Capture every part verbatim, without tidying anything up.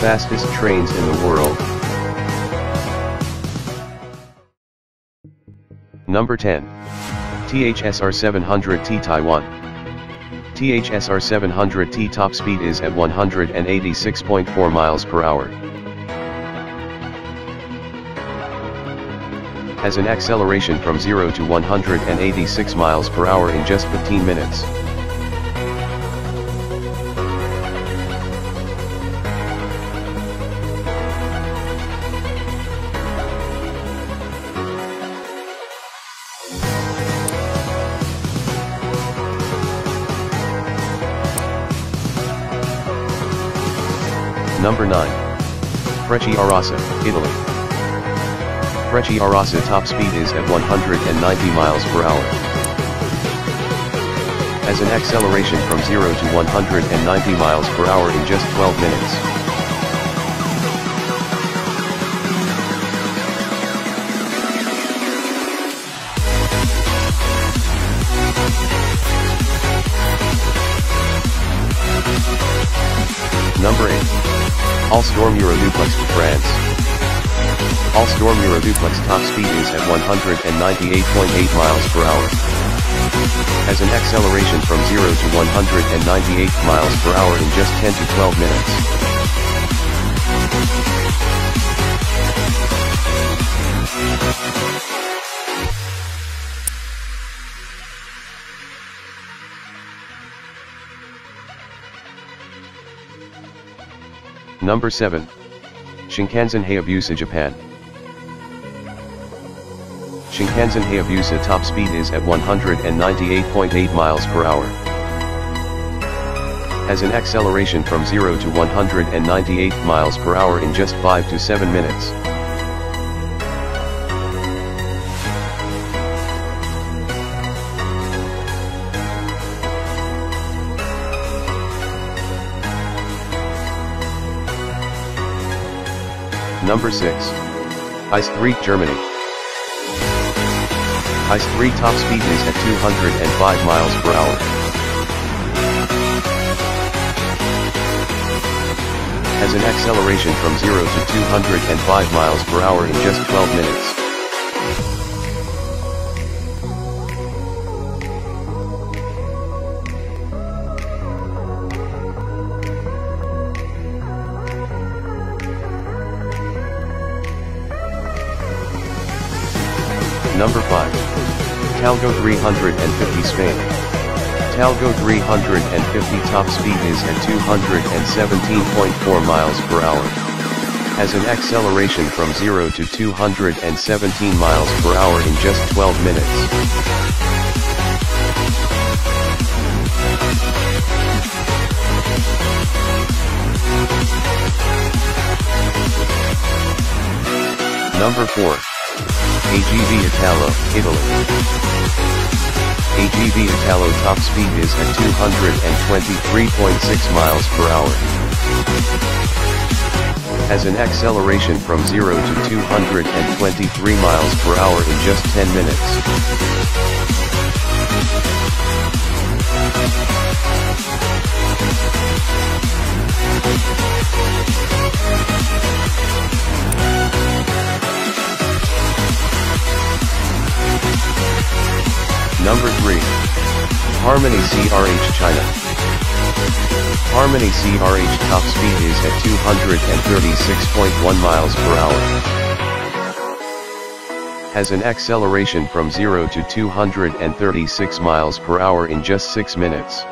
Fastest trains in the world. Number ten. T H S R seven hundred T Taiwan. T H S R seven hundred T top speed is at one hundred eighty-six point four miles per hour. Has an acceleration from zero to one hundred eighty-six miles per hour in just fifteen minutes. Number nine. Frecciarossa, Italy. Frecciarossa top speed is at one hundred ninety miles per hour. Has an acceleration from zero to one hundred ninety miles per hour in just twelve minutes. Number eight. Alstorm Euroduplex for France. Alstorm Euroduplex top speed is at one hundred ninety-eight point eight miles per hour. Has an acceleration from zero to one hundred ninety-eight miles per hour in just ten to twelve minutes. Number seven. Shinkansen Hayabusa, Japan. Shinkansen Hayabusa top speed is at one hundred ninety-eight point eight miles per hour. Has an acceleration from zero to one hundred ninety-eight miles per hour in just five to seven minutes. Number six. I C E three, Germany. I C E three top speed is at two hundred five miles per hour. Has an acceleration from zero to two hundred five miles per hour in just twelve minutes. Number five. Talgo three hundred fifty, Spain. Talgo three hundred fifty top speed is at two hundred seventeen point four miles per hour. Has an acceleration from zero to two hundred seventeen miles per hour in just twelve minutes. Number four. A G V Italo, Italy. A G V Italo top speed is at two hundred twenty-three point six miles per hour. Has an acceleration from zero to two hundred twenty-three miles per hour in just ten minutes. Number three. Harmony C R H, China. Harmony C R H top speed is at two hundred thirty-six point one miles per hour. Has an acceleration from zero to two hundred thirty-six miles per hour in just six minutes.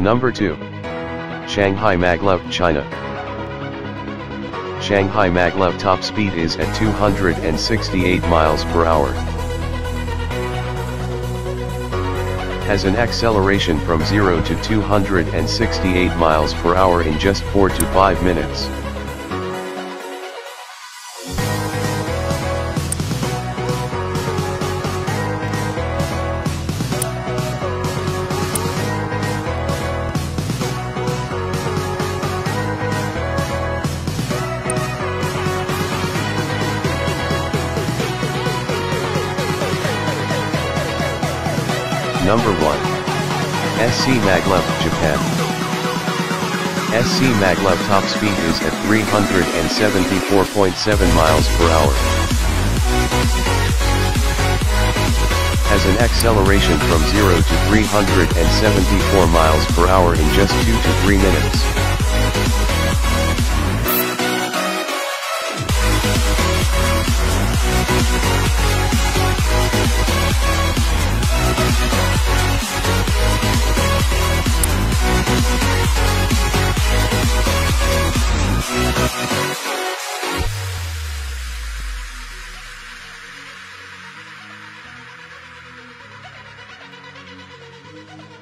Number two. Shanghai Maglev, China. Shanghai Maglev top speed is at two hundred sixty-eight miles per hour. Has an acceleration from zero to two hundred sixty-eight miles per hour in just four to five minutes. Number one. S C Maglev, Japan. S C Maglev top speed is at three hundred seventy-four point seven miles per hour. Has an acceleration from zero to three hundred seventy-four miles per hour in just two to three minutes. We'll be right back.